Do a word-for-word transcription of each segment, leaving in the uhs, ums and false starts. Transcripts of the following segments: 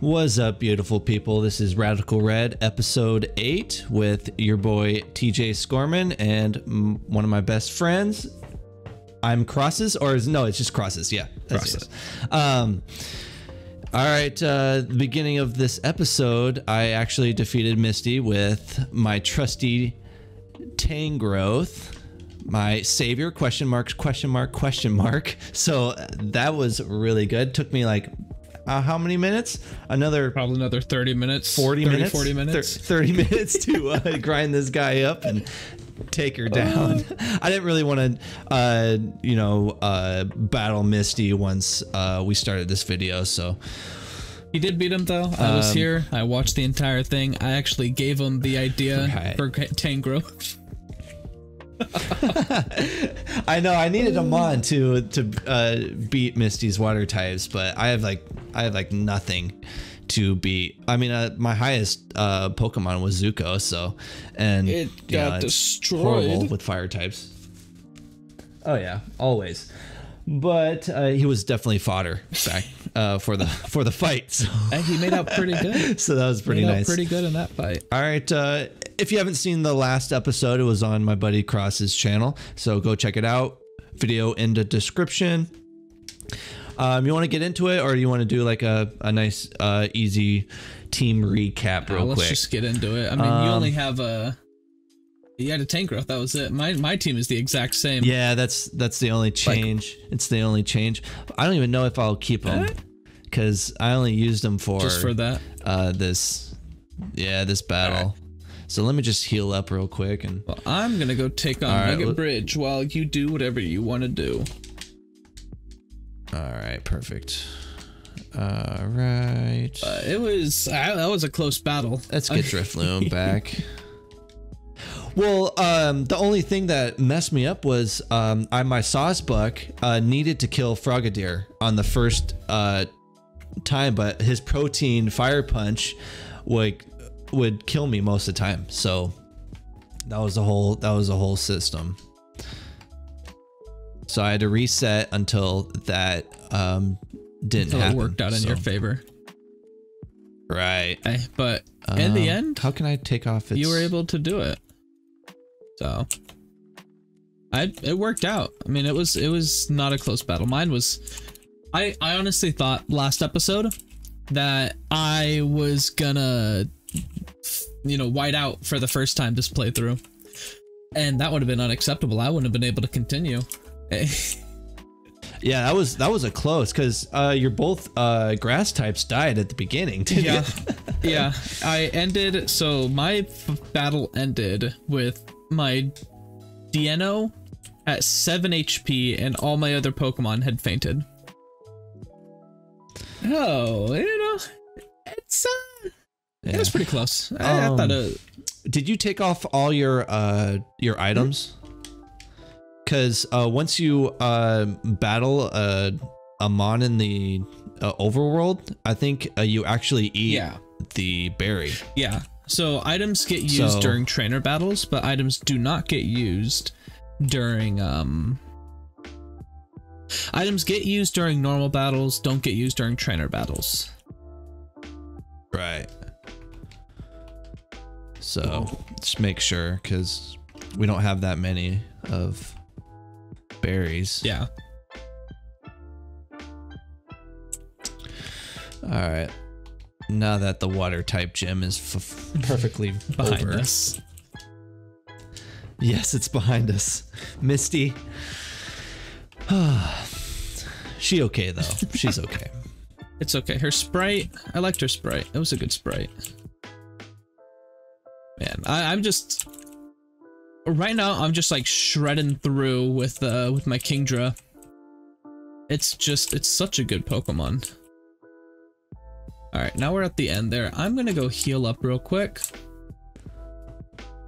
What's up, beautiful people? This is Radical Red, episode eight, with your boy T J. Scorman and m one of my best friends. I'm Crosses, or is, no, it's just Crosses. Yeah, Crosses. Um, all right. Uh, the beginning of this episode, I actually defeated Misty with my trusty Tangrowth. My savior, question marks, question mark, question mark. So that was really good. Took me like, uh, how many minutes? Another probably another thirty minutes, forty thirty, minutes, forty minutes, thirty minutes to uh, grind this guy up and take her down. Uh, I didn't really want to, uh, you know, uh, battle Misty once uh, we started this video. So he did beat him though. I um, was here. I watched the entire thing. I actually gave him the idea right. for Tangrowth. I know I needed them on to to uh, beat Misty's water types, but I have like I have like nothing to beat. I mean, uh, my highest uh, Pokemon was Zuko, so and it got know, destroyed with fire types. Oh yeah, always. But uh, he was definitely fodder back uh, for the for the fight. So. And he made out pretty good. So that was pretty made nice. Out pretty good in that fight. All right. Uh, if you haven't seen the last episode, it was on my buddy Cross's channel. So go check it out. Video in the description. Um, you want to get into it, or you want to do like a, a nice, uh, easy team recap real oh, let's quick? Let's just get into it. I mean, um, you only have a... You had a Tangrowth. That was it. My my team is the exact same. Yeah, that's that's the only change. Like, it's the only change. I don't even know if I'll keep them because I only used them for just for that. Uh, this, yeah, this battle. Right. So let me just heal up real quick and. Well, I'm gonna go take on Nugget right, Bridge while you do whatever you want to do. All right, perfect. All right. Uh, it was uh, that was a close battle. Let's get Driftloom back. Well, um, the only thing that messed me up was um, I my Sauce Buck uh, needed to kill Frogadier on the first uh, time, but his protein fire punch would would kill me most of the time. So that was the whole that was the whole system. So I had to reset until that um, didn't until happen. It worked out so. in your favor. Right, I, but um, in the end, how can I take off? Its... You were able to do it. So I it worked out. I mean, it was it was not a close battle. Mine was I I honestly thought last episode that I was gonna you know white out for the first time this playthrough. And that would have been unacceptable. I wouldn't have been able to continue. Yeah, that was that was a close because uh you're both uh grass types died at the beginning, didn't yeah. you? Yeah. I ended so my battle ended with my Deino at seven H P and all my other Pokemon had fainted. Oh, you know, it's uh, yeah. it was pretty close. Um, I, I thought it. Did you take off all your uh your items? Because uh, once you uh battle uh a mon in the uh, overworld, I think uh, you actually eat yeah. the berry. Yeah. So items get used so, during trainer battles, but items do not get used during um items get used during normal battles, don't get used during trainer battles. Right. So just make sure because we don't have that many of berries. Yeah. All right. Now that the water type gym is f perfectly behind over. us. Yes, it's behind us. Misty. She okay though. She's okay. It's okay. Her sprite. I liked her sprite. It was a good sprite. Man, I, I'm just right now. I'm just like shredding through with uh with my Quindra. It's just it's such a good Pokemon. All right, now we're at the end there. I'm gonna go heal up real quick.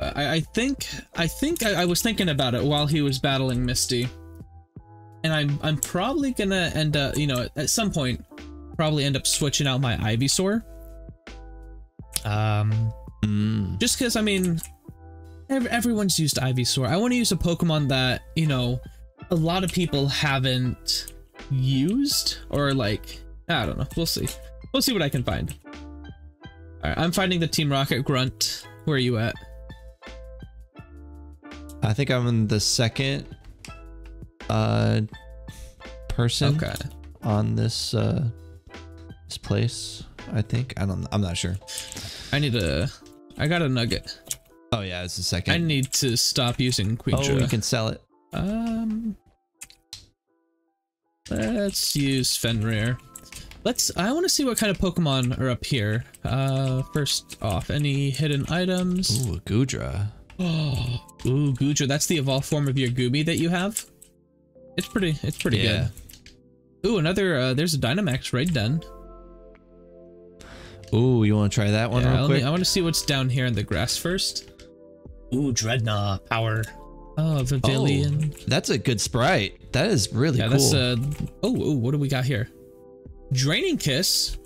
I, I think I think I, I was thinking about it while he was battling Misty, and I'm I'm probably gonna end up you know at some point probably end up switching out my Ivysaur. Um, mm. Just because I mean, ev everyone's used Ivysaur. I want to use a Pokemon that you know a lot of people haven't used or like I don't know. We'll see. We'll see what I can find. Alright, I'm finding the Team Rocket grunt. Where are you at? I think I'm in the second uh, person okay. on this uh, this place. I think I don't. I'm not sure. I need a. I got a nugget. Oh yeah, it's the second. I need to stop using Quindra. Oh, we can sell it. Um, let's use Fenrir. Let's. I want to see what kind of Pokemon are up here. Uh, first off, any hidden items? Ooh, Goodra. Oh, ooh, Goodra. That's the evolved form of your Gooby that you have. It's pretty. It's pretty yeah. good. Ooh, another. Uh, there's a Dynamax Rhydon. Ooh, you want to try that one yeah, real quick? Me, I want to see what's down here in the grass first. Ooh, Dreadnought power. Oh, Vivillon. Oh, that's a good sprite. That is really yeah, cool. That's a, oh, ooh, what do we got here? Draining Kiss.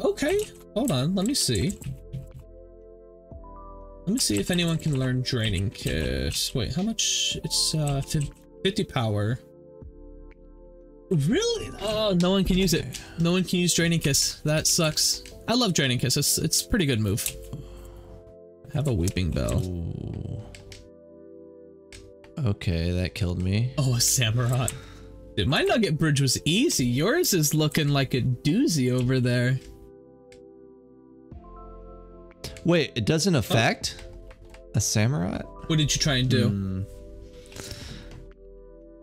Okay, hold on. Let me see. Let me see if anyone can learn Draining Kiss. Wait, how much? It's uh, fifty power. Really? Oh, no one can use it. No one can use Draining Kiss. That sucks. I love Draining Kiss. It's it's a pretty good move. Have a Weeping Bell. Ooh. Okay, that killed me. Oh, a Samurai. Dude, my Nugget Bridge was easy. Yours is looking like a doozy over there. Wait, it doesn't affect oh. a Samurai? What did you try and do? Mm.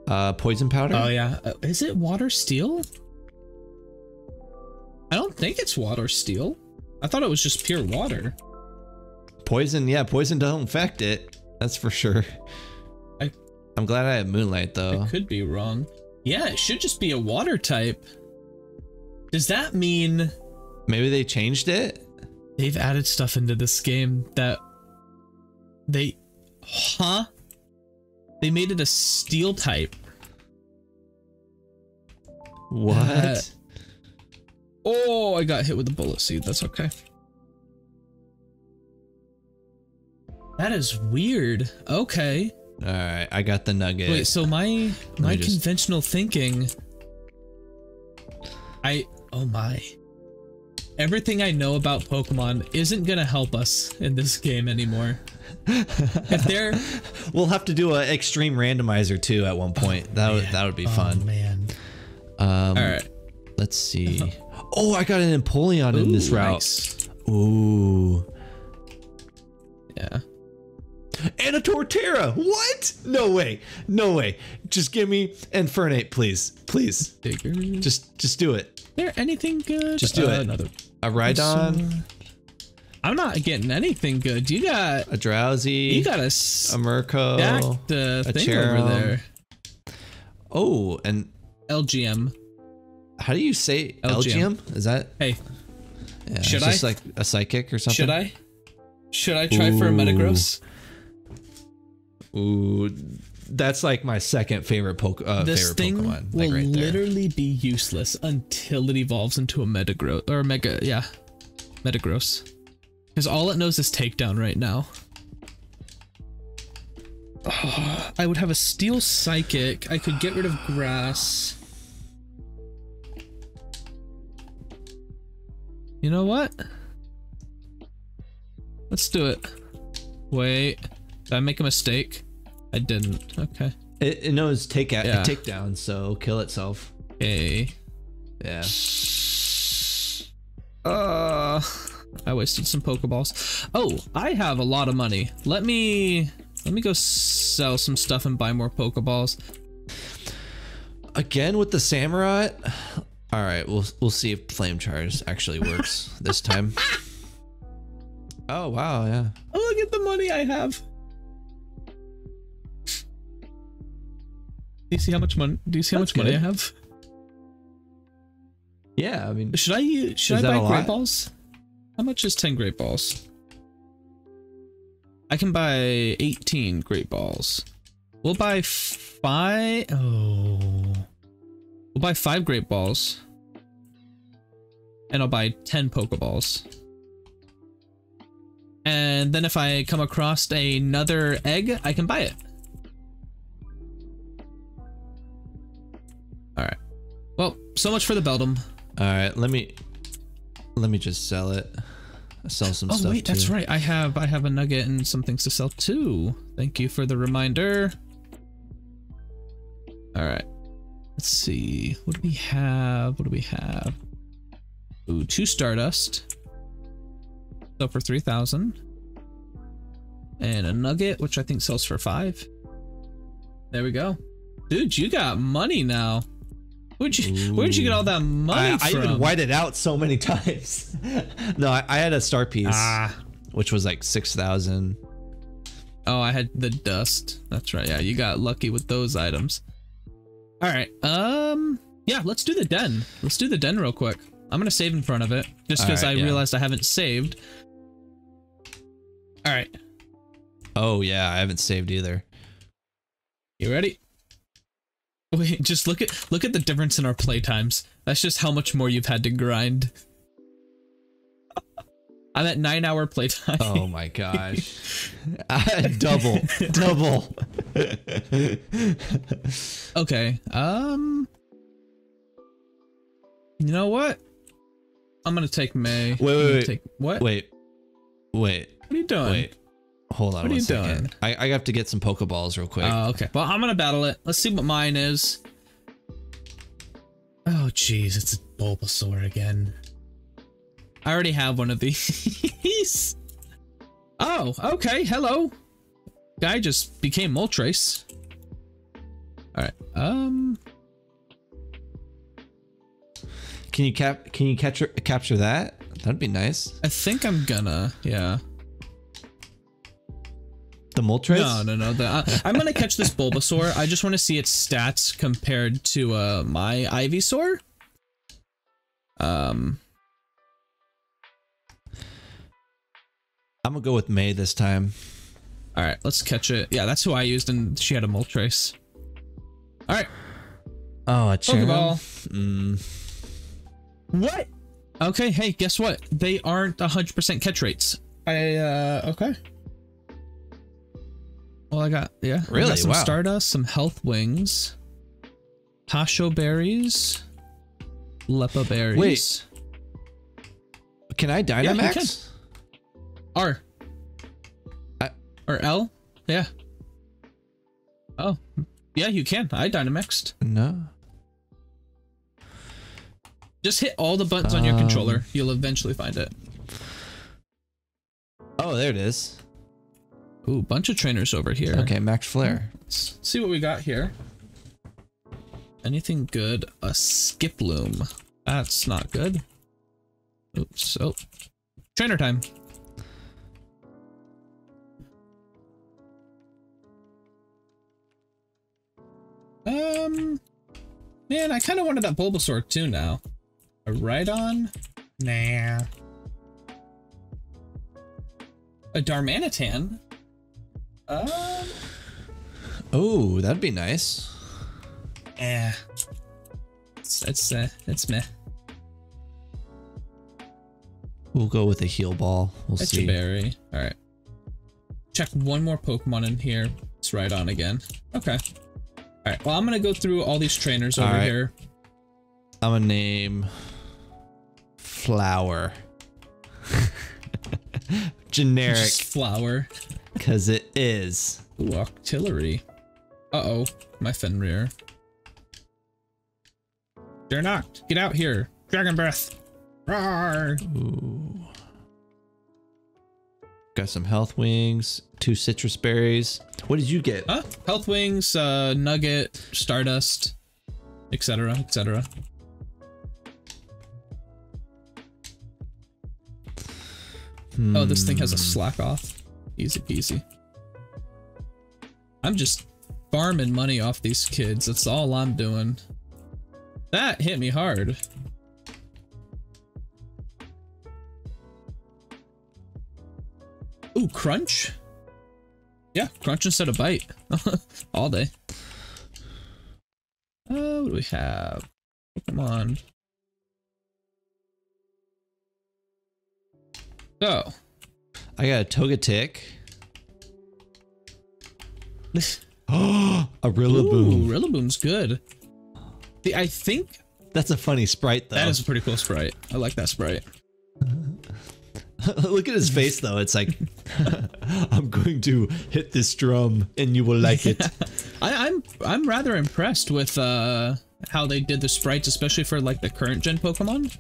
Uh, poison powder? Oh yeah. Uh, is it water steel? I don't think it's water steel. I thought it was just pure water. Poison, yeah, poison don't affect it. That's for sure. I, I'm glad I have Moonlight though. I could be wrong. Yeah, it should just be a water type. Does that mean... Maybe they changed it? They've added stuff into this game that... They... Huh? They made it a steel type. What? Uh, oh, I got hit with a bullet seed. That's okay. That is weird. Okay. All right, I got the nugget. Wait, so my my just... conventional thinking. I oh my. Everything I know about Pokemon isn't gonna help us in this game anymore. If they're, we'll have to do an extreme randomizer too at one point. Oh, that would that would be oh, fun. Man. Um, All right. Let's see. Oh, I got an Empoleon Ooh, in this route. Nice. Ooh. Yeah. And a Torterra. What? No way. No way. Just give me Infernape, please. Please. Bigger. Just just do it. Is there anything good? Just do uh, it. Another a Rhydon. I'm not getting anything good. You got a Drowsy. You got a, a Murkrow. A thing Cheryl. Over there. Oh, and L G M. How do you say L G M? L G M? Is that? Hey, yeah, should I? Just like a psychic or something. Should I? Should I try Ooh. for a Metagross? Ooh, that's like my second favorite poke. Uh, this favorite thing Pokemon, will like right literally there. be useless until it evolves into a Metagross or a Mega. Yeah, Metagross. Because all it knows is Takedown right now. Oh, I would have a Steel Psychic. I could get rid of Grass. You know what? Let's do it. Wait. Did I make a mistake? I didn't. Okay. It, it knows take out, yeah. Takedown, so kill itself. Okay. Yeah. Uh... I wasted some Pokeballs. Oh, I have a lot of money. Let me let me go sell some stuff and buy more Pokeballs. Again with the Samurai. All right, we'll we'll see if Flame Charge actually works this time. Oh wow, yeah. Oh, look at the money I have. Do you see how much money? Do you see how That's much good. money I have? Yeah, I mean, should I should I buy Great Balls? How much is ten Great Balls? I can buy eighteen Great Balls. We'll buy five. Oh, we'll buy five Great Balls, and I'll buy ten Pokeballs. And then if I come across another egg, I can buy it. All right. Well, so much for the Beldum. All right, let me. Let me just sell it. I'll sell some oh, stuff. Oh wait, too. That's right. I have I have a nugget and some things to sell too. Thank you for the reminder. All right. Let's see. What do we have? What do we have? Ooh, two Stardust. Sell for three thousand. And a nugget, which I think sells for five. There we go. Dude, you got money now. Where'd you, where'd you get all that money I, from? I even whited out so many times. No, I, I had a star piece, ah. which was like six thousand. Oh, I had the dust. That's right. Yeah, you got lucky with those items. All right. Um, yeah, let's do the den. Let's do the den real quick. I'm going to save in front of it just because right, I yeah. realized I haven't saved. All right. Oh, yeah, I haven't saved either. You ready? Wait, just look at look at the difference in our play times. That's just how much more you've had to grind. I'm at nine hour play time. Oh my gosh. I, double. Double. Okay. Um You know what? I'm gonna take May. Wait, wait, wait. Take, what? Wait. Wait. What are you doing? Wait. Hold on. What are you doing? I, I have to get some Pokeballs real quick. Oh, okay. Well, I'm going to battle it. Let's see what mine is. Oh, jeez. It's a Bulbasaur again. I already have one of these. Oh, okay. Hello. Guy just became Moltres. All right. Um. Can you cap? Can you capture capture that? That'd be nice. I think I'm gonna. Yeah. The Moltres? No, no, no. The, uh, I'm going to catch this Bulbasaur. I just want to see its stats compared to uh, my Ivysaur. Um, I'm going to go with May this time. All right, let's catch it. Yeah, that's who I used, and she had a Moltres. All right. Oh, a Pokeball. Mm. What? Okay, hey, guess what? They aren't one hundred percent catch rates. I, uh, okay. Well, I got, yeah. Really? I got some wow. Stardust, some Health Wings, Pasho Berries, Lepa Berries. Wait. Can I Dynamax? Yeah, R. I, or L? Yeah. Oh. Yeah, you can. I Dynamaxed. No. Just hit all the buttons um, on your controller. You'll eventually find it. Oh, there it is. Ooh, bunch of trainers over here. Okay, Max Flare. Let's see what we got here. Anything good? A Skiploom. That's not good. Oops. Oh. Trainer time. Um. Man, I kind of wanted that Bulbasaur too now. A Rhydon? Nah. A Darmanitan? Um, oh, that'd be nice. Yeah, it's it's, uh, it's meh. We'll go with a heal ball. We'll That's see. A berry. All right. Check one more Pokemon in here. It's Rhydon again. Okay. All right. Well, I'm gonna go through all these trainers all over right. here. I'm gonna name Flower. Generic. Just Flower. Because it is. Ooh, Octillery. Uh-oh, my Fenrir. They're knocked. Get out here. Dragon Breath. Roar. Ooh. Got some Health Wings, two Citrus Berries. What did you get? Huh? Health Wings, uh, Nugget, Stardust, et cetera, et cetera. Hmm. Oh, this thing has a slack off. Easy peasy. I'm just farming money off these kids. That's all I'm doing. That hit me hard. Ooh, crunch? Yeah, crunch instead of bite. All day. Uh, what do we have? Come on. So. I got a Togetic. Oh, a Rillaboom. Ooh, Rillaboom's good. The, I think... That's a funny sprite, though. That is a pretty cool sprite. I like that sprite. Look at his face though. It's like, I'm going to hit this drum and you will like it. I, I'm I'm rather impressed with uh, how they did the sprites, especially for like the current gen Pokemon.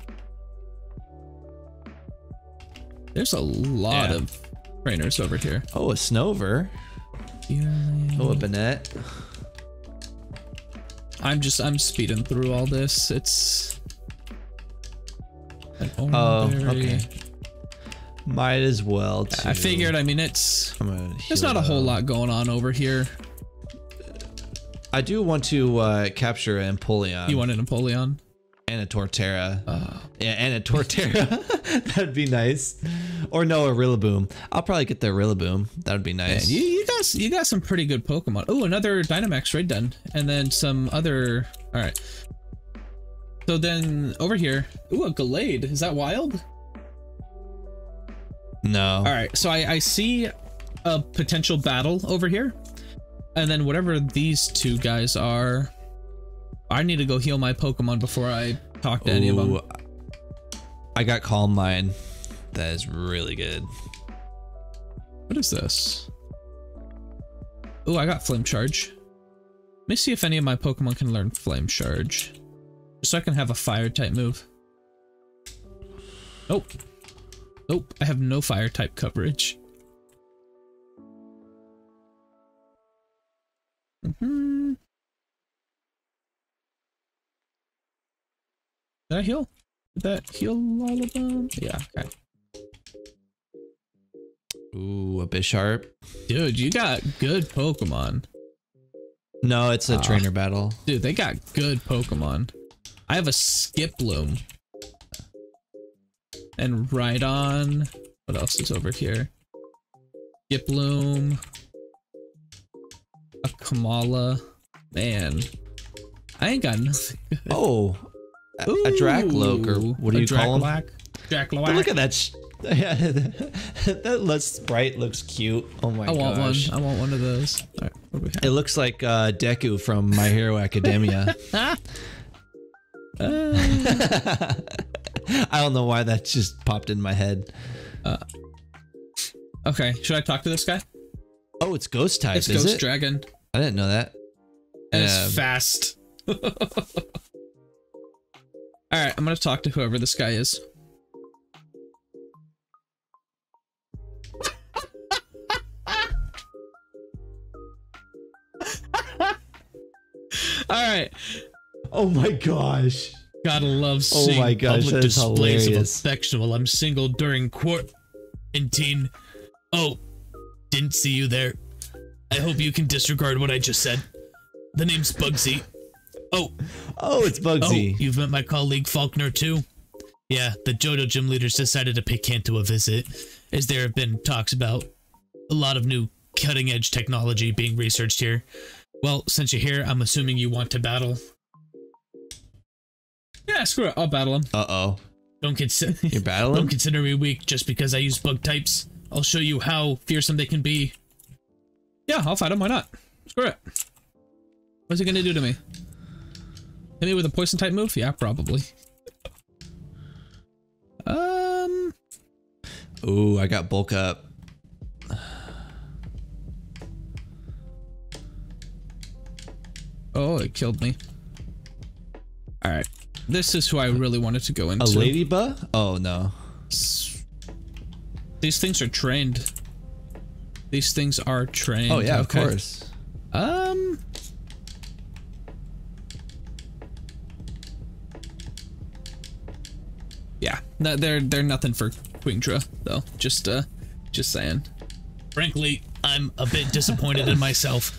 There's a lot yeah. of trainers over here. Oh, a Snover. Yeah. Oh, a Banette. I'm just I'm speeding through all this. It's. Oh, okay. Might as well. Too. I figured. I mean, it's there's not a whole lot going on over here. I do want to uh, capture an Empoleon. You want an Empoleon? And a Torterra. Uh. Yeah, and a Torterra. That'd be nice. Or no, a Rillaboom. I'll probably get the Rillaboom. That'd be nice. Yeah, you, you got you got some pretty good Pokemon. Oh, another Dynamax Rhydon, and then some other. All right. So then over here, ooh, a Gallade. Is that wild? No. All right, so I, I see a potential battle over here, and then whatever these two guys are, I need to go heal my Pokemon before I talk to Ooh, any of them. I got Calm Mind. That is really good. What is this? Oh, I got Flame Charge. Let me see if any of my Pokemon can learn Flame Charge, just so I can have a Fire type move. Nope. Nope, I have no fire type coverage. Mm-hmm. Did I heal? Did that heal all of them? Yeah, okay. Ooh, a Bisharp. Dude, you got good Pokemon. No, it's a uh, trainer battle. Dude, they got good Pokemon. I have a Skiploom. And Rhydon. What else is over here? Skiploom. A Kamala. Man. I ain't got nothing good. Oh. A, a Drakloak, or what do you call him? Drakloak. But look at that. Sh yeah, that, that little sprite looks cute. Oh my gosh. I want gosh. one. I want one of those. All right, what do we have? It looks like uh, Deku from My Hero Academia. uh. I don't know why that just popped in my head. Uh, okay, should I talk to this guy? Oh, it's ghost type, it's is ghost it? Dragon. I didn't know that. And um, it's fast. All right, I'm gonna talk to whoever this guy is. All right. Oh my gosh. Gotta love seeing oh my gosh, public displays hilarious. Of affection while I'm single during quarantine. Oh, didn't see you there. I hope you can disregard what I just said. The name's Bugsy. Oh. Oh, it's Bugsy. Oh, you've met my colleague Faulkner too? Yeah, the Johto gym leaders decided to pay Kanto a visit, as there have been talks about a lot of new cutting-edge technology being researched here. Well, since you're here, I'm assuming you want to battle. Yeah, screw it. I'll battle him. Uh-oh. Don't consider You're battling? Don't consider me weak just because I use bug types. I'll show you how fearsome they can be. Yeah, I'll fight him. Why not? Screw it. What's he gonna do to me? Hit me with a poison type move? Yeah, probably. Um. Ooh, I got bulk up. Oh, it killed me. All right. This is who I really wanted to go into. A ladybug? Oh no. These things are trained. These things are trained. Oh yeah, okay. Of course. Um. Yeah, no, they're they're nothing for Quindra though. Just uh, just saying. Frankly, I'm a bit disappointed in myself.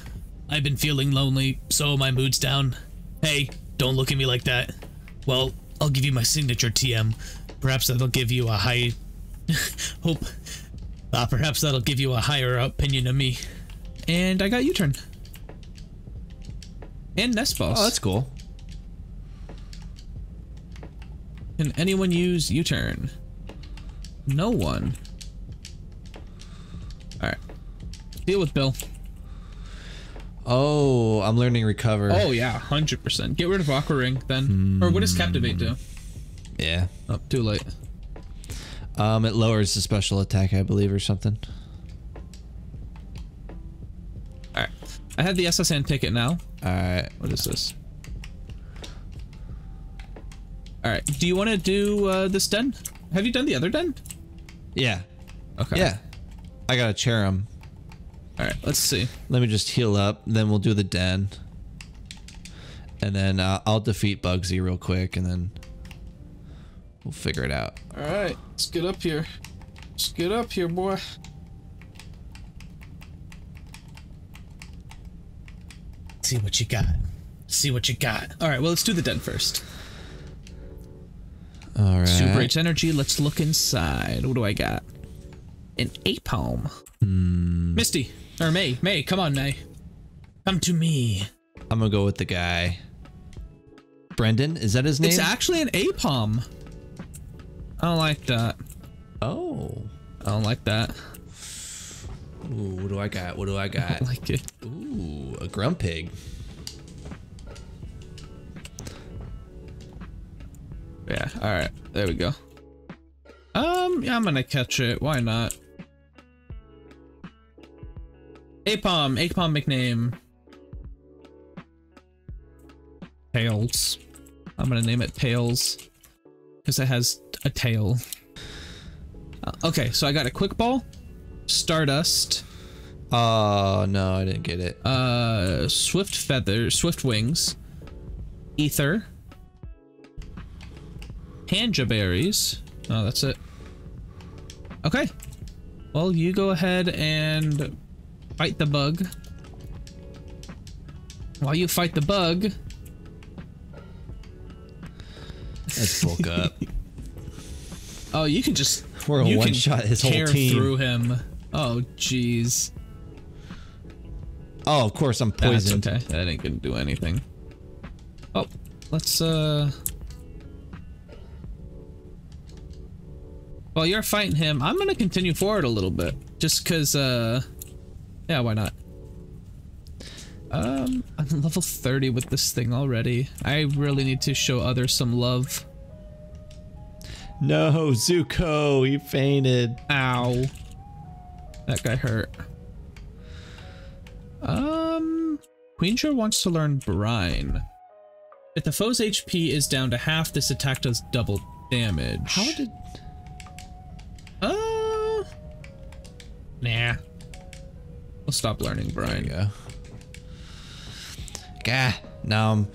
I've been feeling lonely, so my mood's down. Hey, don't look at me like that. Well, I'll give you my signature T M. Perhaps that'll give you a high hope. Uh, perhaps that'll give you a higher opinion of me. And I got U-turn. And Nest Boss. Oh, that's cool. Can anyone use U-turn? No one. All right. Deal with Bill. Oh, I'm learning recover. Oh yeah, one hundred percent. Get rid of Aqua Ring then. Mm. Or what does Captivate do? Yeah. Oh, too late. Um, it lowers the special attack, I believe, or something. All right, I have the S S N ticket now. All right, what is this? All right, do you want to do uh, this den? Have you done the other den? Yeah. Okay. Yeah. I gotta Cherim. All right, let's see. Let me just heal up, then we'll do the den. And then uh, I'll defeat Bugsy real quick, and then we'll figure it out. All right, let's get up here. Let's get up here, boy. See what you got. See what you got. All right, well, let's do the den first. All right. Super H energy. Let's look inside. What do I got? An Apom. Mm. Misty or May. May, come on, May. Come to me. I'm gonna go with the guy. Brendan, is that his name? It's actually an Apom. I don't like that. Oh. I don't like that. Ooh, what do I got? What do I got? I don't like it. Ooh, a Grumpig. Yeah, alright. There we go. Um, yeah, I'm gonna catch it. Why not? Apom. Apom McName. Tails. I'm gonna name it Tails because it has a tail. Uh, okay, so I got a Quick Ball, Stardust. Oh no, I didn't get it. Uh, Swift Feathers, Swift Wings, Ether, Tanja Berries. Oh, that's it. Okay. Well, you go ahead and fight the bug. While you fight the bug. Let's bulk up. Oh, you can just we're a one shot his whole team through him. Oh, jeez. Oh, of course I'm poisoned. That's okay, that ain't gonna do anything. Oh, let's uh. While you're fighting him, I'm gonna continue forward a little bit, just cause uh, yeah, why not? Um, I'm level thirty with this thing already. I really need to show others some love. No, Zuko, he fainted. Ow. That guy hurt. Um, Quindra wants to learn Brine. If the foe's H P is down to half, this attack does double damage. How did... Uh... Nah. We'll stop learning Brine. Yeah. Gah, now I'm,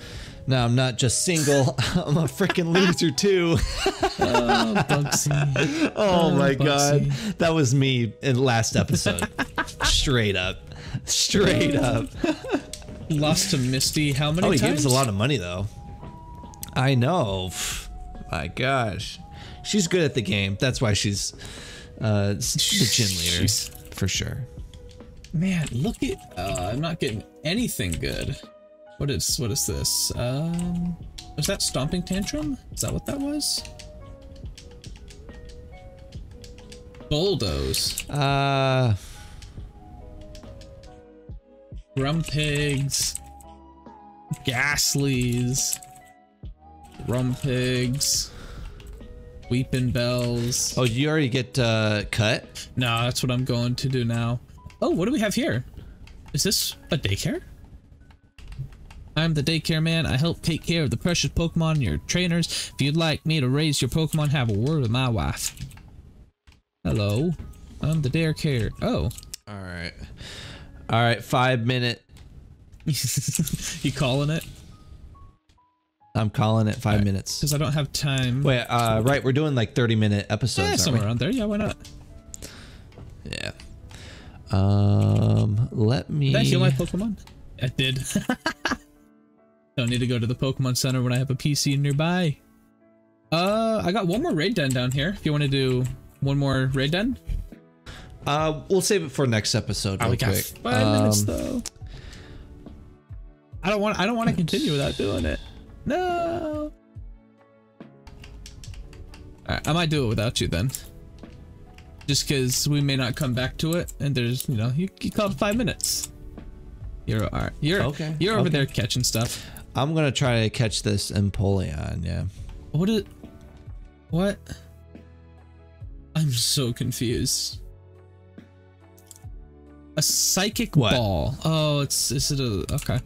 now I'm not just single, I'm a freaking loser too. Oh, Bugsy. Oh, oh my Bugsy. God. That was me in last episode. Straight up. Straight up. Lost to Misty how many oh, times? Oh, he gives a lot of money though. I know. My gosh. She's good at the game. That's why she's uh, the gym leader for sure. Man, look at, uh, I'm not getting anything good. What is, what is this? Um, was that Stomping Tantrum? Is that what that was? Bulldoze. Uh. Grumpigs. Ghastlies. Grumpigs. Weeping Bells. Oh, did you already get, uh, cut? No, that's what I'm going to do now. Oh, what do we have here? Is this a daycare? I'm the daycare man. I help take care of the precious Pokemon and your trainers. If you'd like me to raise your Pokemon, have a word with my wife. Hello. I'm the daycare. Oh. All right. All right. Five minute. You calling it? I'm calling it five right. minutes. Because I don't have time. Wait, uh, right. We're doing like thirty minute episodes. Yeah, somewhere around there. Yeah, why not? Yeah. Um, let me... Did I heal my Pokemon? I did. Don't need to go to the Pokemon Center when I have a P C nearby. Uh, I got one more raid den down here. If you want to do one more raid den. Uh, we'll save it for next episode real oh, we quick. Got five um, minutes though. I don't want, I don't want to continue without doing it. No. All right, I might do it without you then. Just because we may not come back to it, and there's, you know, you, you called five minutes. You're all right. You're okay. You're over okay. there catching stuff. I'm gonna try to catch this Empoleon. Yeah. What is? What? I'm so confused. A psychic what? ball. Oh, it's is it a okay.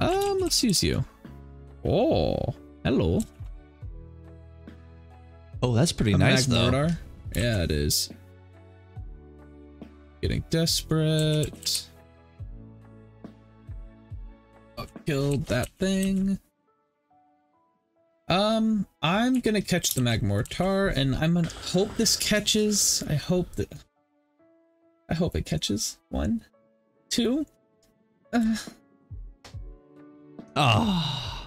Um, let's use you. Oh, hello. Oh, that's pretty a nice though. Radar. Yeah, it is. Getting desperate. Oh, killed that thing. Um, I'm gonna catch the Magmortar, and I'm gonna hope this catches. I hope that. I hope it catches. One, two. Uh. Oh.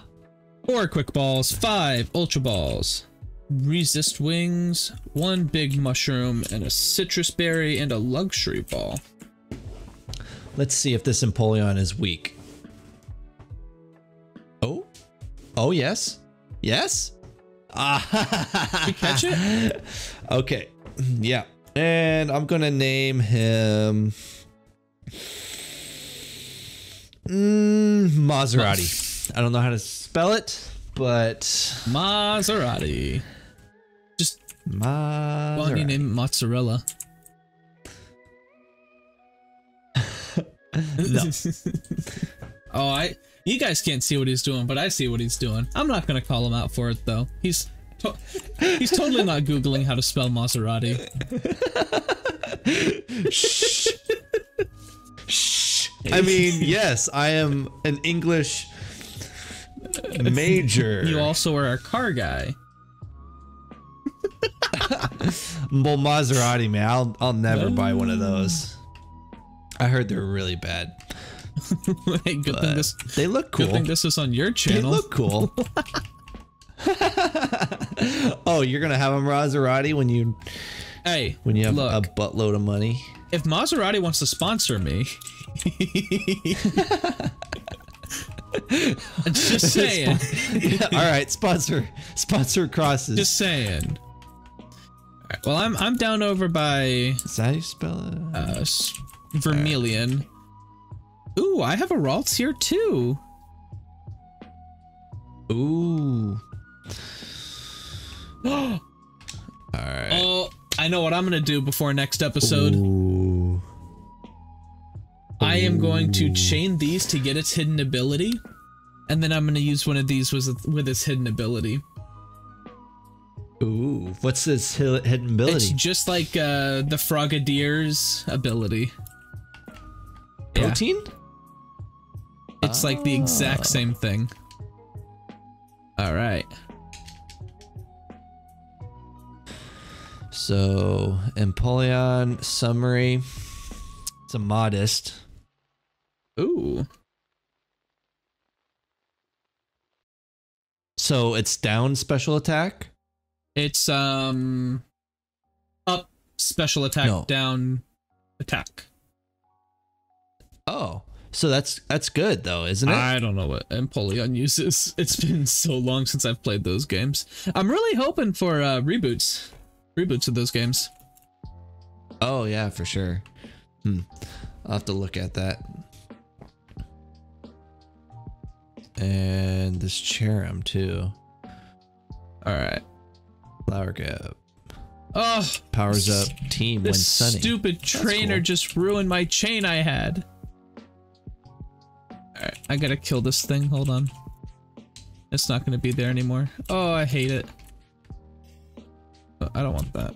Four quick balls, five ultra balls, resist wings, one big mushroom, and a citrus berry, and a luxury ball. Let's see if this Empoleon is weak. Oh, oh yes, yes. Ah, you catch it? Okay, yeah. And I'm gonna name him mm, Maserati. I don't know how to spell it, but Maserati. Just Maserati. Why don't you name it Mozzarella? No. Oh, I. You guys can't see what he's doing, but I see what he's doing. I'm not gonna call him out for it though. He's. To He's totally not Googling how to spell Maserati. Shh. Shh. I mean, yes, I am an English major. You also are a car guy. Well, Maserati, man, I'll, I'll never well, buy one of those. I heard they're really bad. Hey, good thing this, they look cool. Good thing this is on your channel. They look cool. Oh, you're gonna have a Maserati when you, hey, when you have look, a buttload of money. If Maserati wants to sponsor me, just saying. Yeah, all right, sponsor, sponsor Crosses. Just saying. All right, well, I'm I'm down over by. Is that how you spell it? Uh, Vermilion. Right. Ooh, I have a Ralts here too. Ooh. All right. Oh, I know what I'm gonna do before next episode. Ooh. I am going to chain these to get its hidden ability, and then I'm gonna use one of these with with its hidden ability. Ooh, what's this hidden ability? It's just like uh, the Frogadeer's ability. Protein? Yeah. It's oh. like the exact same thing. All right. So, Empoleon summary. It's a modest. Ooh. So it's down special attack? It's um up special attack, no. down attack. Oh. So that's that's good though, isn't it? I don't know what Empoleon uses. It's been so long since I've played those games. I'm really hoping for uh, reboots. Reboots of those games. Oh yeah, for sure. Hmm. I'll have to look at that. And this Cherim too. All right. Flower Gap. Oh, powers up team when sunny. This stupid trainer cool. just ruined my chain I had. Alright, I gotta kill this thing, hold on. It's not gonna be there anymore. Oh, I hate it. I don't want that.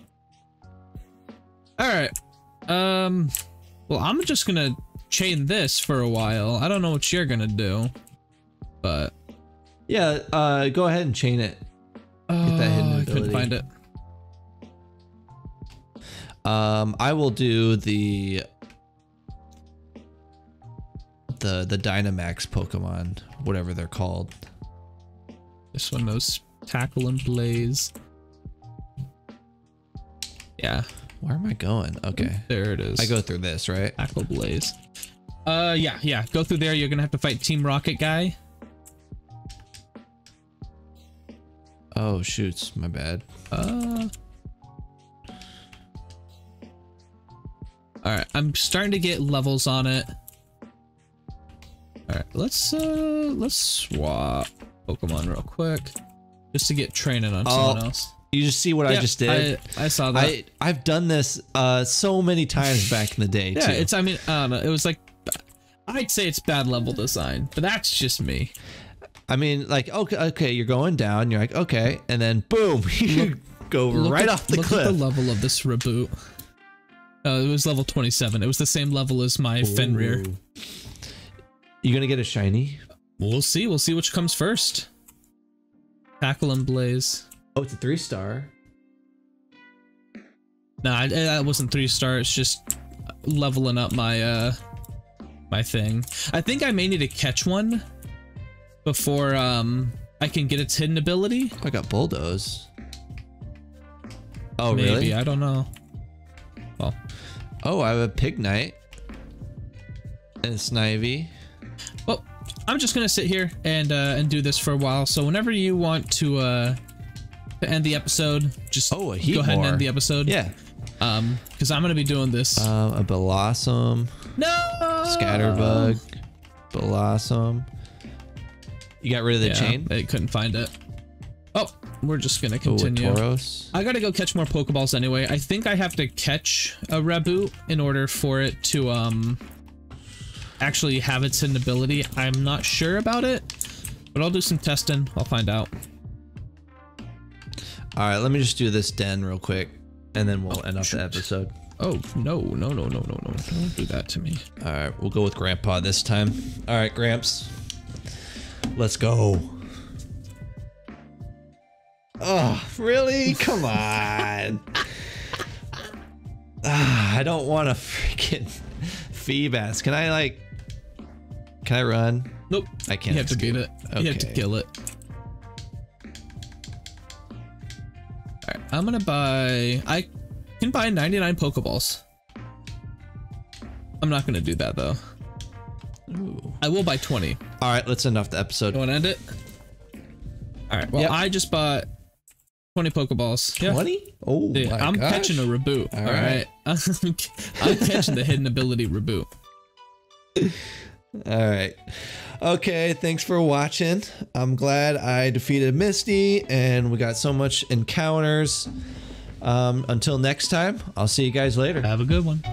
Alright. Um, well, I'm just gonna chain this for a while. I don't know what you're gonna do. But... Yeah, uh, go ahead and chain it. Oh, get that hidden ability. I couldn't find it. Um, I will do the... The, the Dynamax Pokemon, whatever they're called. This one knows Tackle and Blaze. Yeah. Where am I going? Okay. There it is. I go through this, right? Tackle Blaze. Uh, yeah, yeah. Go through there. You're going to have to fight Team Rocket guy. Oh, shoots. My bad. Uh... Alright, I'm starting to get levels on it. All right, let's uh, let's swap Pokemon real quick, just to get training on oh, someone else. You just see what yeah, I just did. I, I saw that. I, I've done this uh, so many times back in the day. yeah, too. it's. I mean, I don't know. It was like, I'd say it's bad level design, but that's just me. I mean, like, okay, okay, you're going down. You're like, okay, and then boom, you look, go look right at, off the look cliff. Look at the level of this reboot. Uh, it was level twenty-seven. It was the same level as my Ooh. Fenrir. You gonna get a shiny? We'll see. We'll see which comes first. Tackle and Blaze. Oh, it's a three star. Nah, that wasn't three star. It's just leveling up my uh, my thing. I think I may need to catch one before um I can get its hidden ability. I got Bulldoze. Oh, Maybe, really? I don't know. Well, oh, I have a Pignite and Snivy. Well, I'm just gonna sit here and uh, and do this for a while. So whenever you want to. Uh, To end the episode, just oh, a go ahead and end the episode. Yeah, um, because I'm gonna be doing this. Um, a Blossom. No. Scatterbug. Blossom. You got rid of the yeah, chain. I couldn't find it. Oh, we're just gonna continue. Oh, Tauros. I gotta go catch more Pokeballs anyway. I think I have to catch a Rillaboom in order for it to um actually have its hidden ability. I'm not sure about it, but I'll do some testing. I'll find out. All right, let me just do this den real quick, and then we'll oh, end up shoot. the episode. Oh, no, no, no, no, no, no. Don't do that to me. All right, we'll go with Grandpa this time. All right, Gramps. Let's go. Oh, really? Come on. ah, I don't want to freaking Feebas. Can I, like, can I run? Nope. I can't. You have to beat it. Okay. You have to kill it. I'm gonna buy. I can buy ninety-nine Pokeballs. I'm not gonna do that though. Ooh. I will buy twenty. All right, let's end off the episode. You want to end it? All right. Well, yep. I just bought twenty Pokeballs. Twenty? Yeah. Oh Dude, my I'm gosh. catching a reboot. All, all right. right. I'm catching the hidden ability reboot. All right. Okay, thanks for watching. I'm glad I defeated Misty and we got so much encounters. Um, until next time, I'll see you guys later. Have a good one.